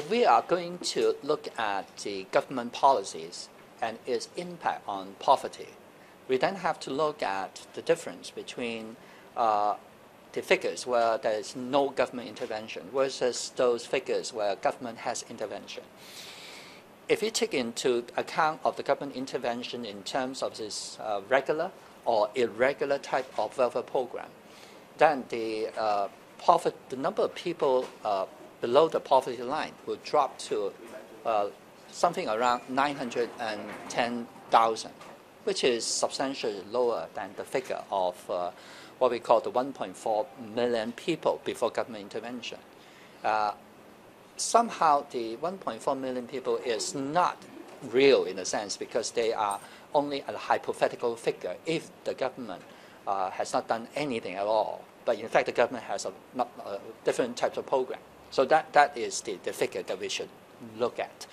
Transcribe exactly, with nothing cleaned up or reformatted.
If we are going to look at the government policies and its impact on poverty, we then have to look at the difference between uh, the figures where there is no government intervention versus those figures where government has intervention. If you take into account of the government intervention in terms of this uh, regular or irregular type of welfare program, then the, uh, poverty, the number of people uh, below the poverty line will drop to uh, something around nine hundred ten thousand, which is substantially lower than the figure of uh, what we call the one point four million people before government intervention. Uh, somehow the one point four million people is not real in a sense because they are only a hypothetical figure if the government uh, has not done anything at all. But in fact the government has a, not, a different type of program. So that, that is the, the figure that we should look at.